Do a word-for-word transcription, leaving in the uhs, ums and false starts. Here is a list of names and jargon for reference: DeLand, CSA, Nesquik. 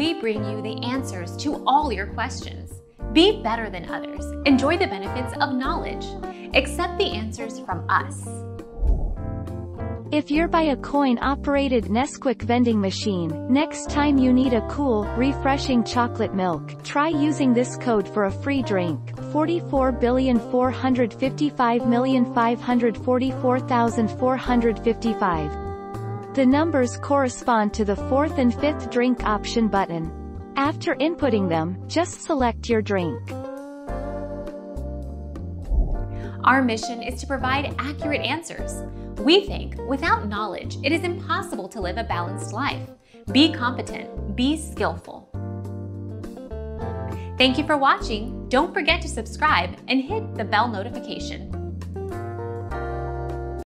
we bring you the answers to all your questions. Be better than others. Enjoy the benefits of knowledge. Accept the answers from us. If you're by a coin-operated Nesquik vending machine, next time you need a cool, refreshing chocolate milk, try using this code for a free drink. forty-four billion four hundred fifty-five million five hundred forty-four thousand four hundred fifty-five. The numbers correspond to the fourth and fifth drink option button. After inputting them, just select your drink. Our mission is to provide accurate answers. We think without knowledge, it is impossible to live a balanced life. Be competent, be skillful. Thank you for watching. Don't forget to subscribe and hit the bell notification.